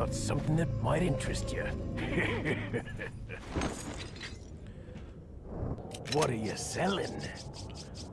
Got something that might interest you. What are you selling?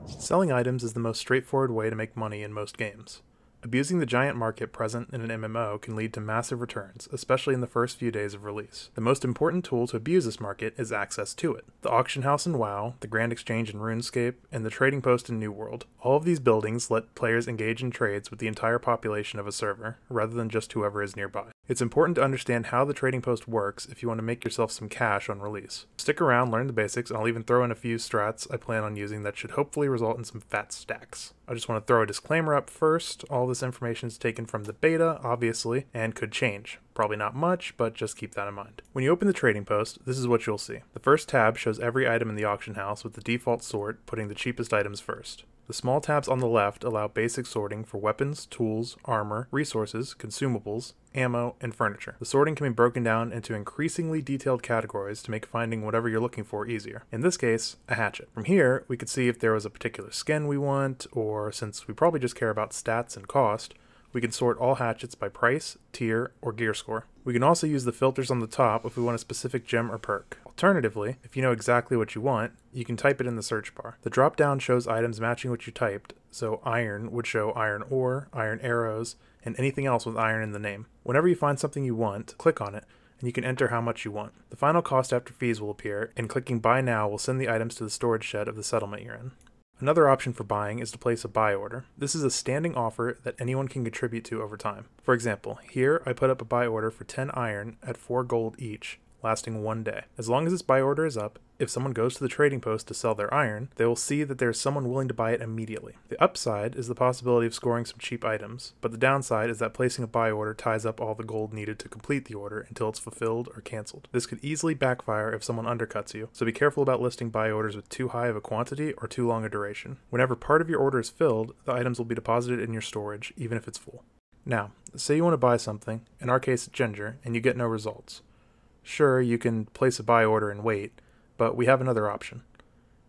Selling items is the most straightforward way to make money in most games. Abusing the giant market present in an MMO can lead to massive returns, especially in the first few days of release. The most important tool to abuse this market is access to it. The auction house in WoW, the Grand Exchange in RuneScape, and the trading post in New World. All of these buildings let players engage in trades with the entire population of a server, rather than just whoever is nearby. It's important to understand how the trading post works if you want to make yourself some cash on release. Stick around, learn the basics, and I'll even throw in a few strats I plan on using that should hopefully result in some fat stacks. I just want to throw a disclaimer up first. All this information is taken from the beta, obviously, and could change. Probably not much, but just keep that in mind. When you open the trading post, this is what you'll see. The first tab shows every item in the auction house with the default sort, putting the cheapest items first. The small tabs on the left allow basic sorting for weapons, tools, armor, resources, consumables, ammo, and furniture. The sorting can be broken down into increasingly detailed categories to make finding whatever you're looking for easier. In this case, a hatchet. From here, we could see if there was a particular skin we want, or since we probably just care about stats and cost, we can sort all hatchets by price, tier, or gear score. We can also use the filters on the top if we want a specific gem or perk. Alternatively, if you know exactly what you want, you can type it in the search bar. The drop down shows items matching what you typed, so iron would show iron ore, iron arrows, and anything else with iron in the name. Whenever you find something you want, click on it, and you can enter how much you want. The final cost after fees will appear, and clicking buy now will send the items to the storage shed of the settlement you're in. Another option for buying is to place a buy order. This is a standing offer that anyone can contribute to over time. For example, here I put up a buy order for 10 iron at 4 gold each, lasting 1 day. As long as this buy order is up, if someone goes to the trading post to sell their iron, they will see that there is someone willing to buy it immediately. The upside is the possibility of scoring some cheap items, but the downside is that placing a buy order ties up all the gold needed to complete the order until it's fulfilled or cancelled. This could easily backfire if someone undercuts you, so be careful about listing buy orders with too high of a quantity or too long a duration. Whenever part of your order is filled, the items will be deposited in your storage, even if it's full. Now, say you want to buy something, in our case ginger, and you get no results. Sure, you can place a buy order and wait, but we have another option.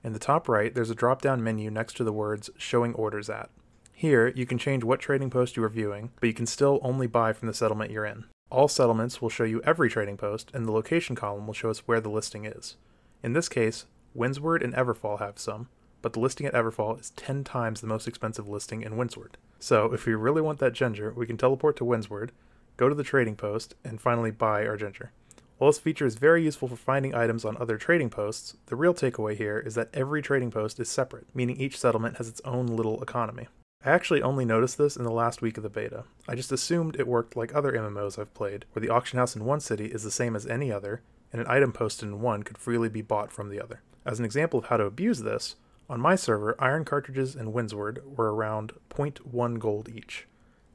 In the top right, there's a drop-down menu next to the words showing orders at. Here, you can change what trading post you are viewing, but you can still only buy from the settlement you're in. All settlements will show you every trading post, and the location column will show us where the listing is. In this case, Windsward and Everfall have some, but the listing at Everfall is 10 times the most expensive listing in Windsward. So if we really want that ginger, we can teleport to Windsward, go to the trading post, and finally buy our ginger. While this feature is very useful for finding items on other trading posts, the real takeaway here is that every trading post is separate, meaning each settlement has its own little economy. I actually only noticed this in the last week of the beta. I just assumed it worked like other MMOs I've played, where the auction house in one city is the same as any other, and an item posted in one could freely be bought from the other. As an example of how to abuse this, on my server, iron cartridges in Windsward were around 0.1 gold each.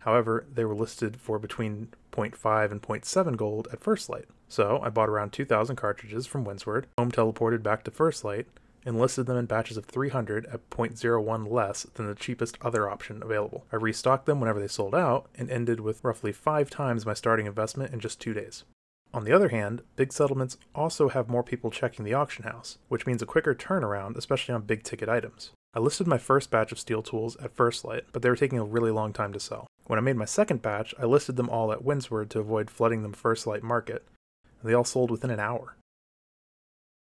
However, they were listed for between 0.5 and 0.7 gold at First Light. So I bought around 2,000 cartridges from Windsward, home teleported back to First Light, and listed them in batches of 300 at 0.01 less than the cheapest other option available. I restocked them whenever they sold out, and ended with roughly 5 times my starting investment in just 2 days. On the other hand, big settlements also have more people checking the auction house, which means a quicker turnaround, especially on big ticket items. I listed my first batch of steel tools at First Light, but they were taking a really long time to sell. When I made my second batch, I listed them all at Windsward to avoid flooding the First Light market, and they all sold within an hour.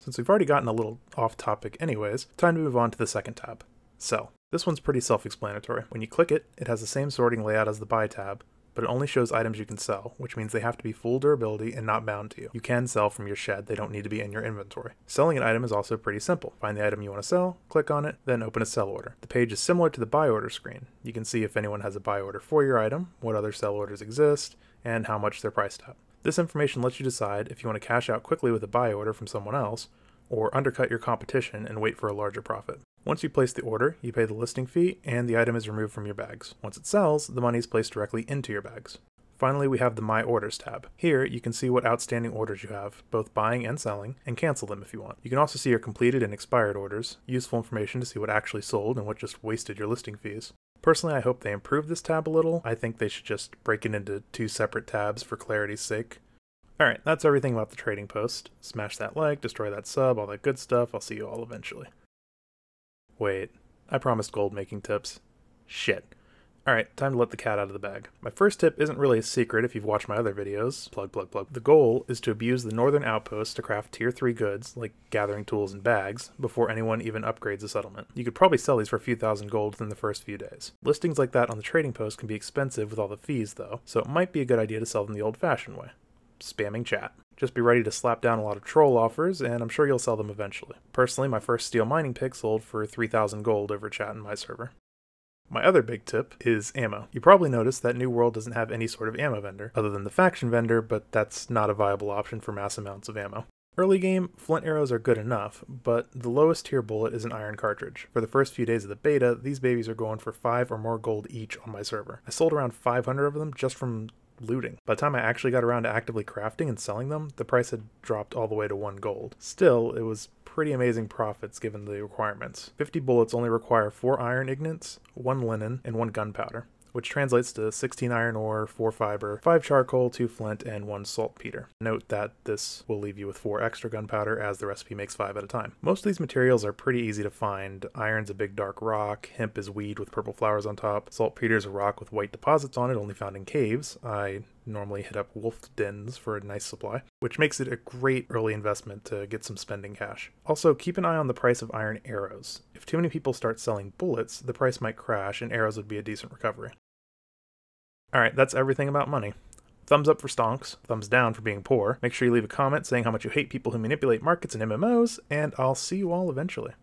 Since we've already gotten a little off topic anyways, time to move on to the second tab, Sell. This one's pretty self-explanatory. When you click it, it has the same sorting layout as the Buy tab, but it only shows items you can sell, which means they have to be full durability and not bound to you. You can sell from your shed, they don't need to be in your inventory. Selling an item is also pretty simple. Find the item you want to sell, click on it, then open a sell order. The page is similar to the buy order screen. You can see if anyone has a buy order for your item, what other sell orders exist, and how much they're priced at. This information lets you decide if you want to cash out quickly with a buy order from someone else, or undercut your competition and wait for a larger profit. Once you place the order, you pay the listing fee, and the item is removed from your bags. Once it sells, the money is placed directly into your bags. Finally, we have the My Orders tab. Here, you can see what outstanding orders you have, both buying and selling, and cancel them if you want. You can also see your completed and expired orders, useful information to see what actually sold and what just wasted your listing fees. Personally, I hope they improve this tab a little. I think they should just break it into 2 separate tabs for clarity's sake. Alright, that's everything about the trading post. Smash that like, destroy that sub, all that good stuff. I'll see you all eventually. Wait, I promised gold making tips. Shit. Alright, time to let the cat out of the bag. My first tip isn't really a secret if you've watched my other videos. Plug, plug, plug. The goal is to abuse the northern outposts to craft tier 3 goods, like gathering tools and bags, before anyone even upgrades a settlement. You could probably sell these for a few thousand gold within the first few days. Listings like that on the trading post can be expensive with all the fees though, so it might be a good idea to sell them the old-fashioned way. Spamming chat. Just be ready to slap down a lot of troll offers, and I'm sure you'll sell them eventually. Personally, my first steel mining pick sold for 3,000 gold over chat in my server. My other big tip is ammo. You probably noticed that New World doesn't have any sort of ammo vendor, other than the faction vendor, but that's not a viable option for mass amounts of ammo. Early game, flint arrows are good enough, but the lowest tier bullet is an iron cartridge. For the first few days of the beta, these babies are going for 5 or more gold each on my server. I sold around 500 of them just from looting. By the time I actually got around to actively crafting and selling them, the price had dropped all the way to 1 gold. Still, it was pretty amazing profits given the requirements. 50 bullets only require 4 iron ingots, 1 linen, and 1 gunpowder, which translates to 16 iron ore, 4 fiber, 5 charcoal, 2 flint, and 1 saltpeter. Note that this will leave you with 4 extra gunpowder as the recipe makes 5 at a time. Most of these materials are pretty easy to find. Iron's a big dark rock, hemp is weed with purple flowers on top, saltpeter's a rock with white deposits on it only found in caves. I normally hit up wolf dens for a nice supply, which makes it a great early investment to get some spending cash. Also, keep an eye on the price of iron arrows. If too many people start selling bullets, the price might crash and arrows would be a decent recovery. Alright, that's everything about money. Thumbs up for stonks, thumbs down for being poor. Make sure you leave a comment saying how much you hate people who manipulate markets and MMOs, and I'll see you all eventually.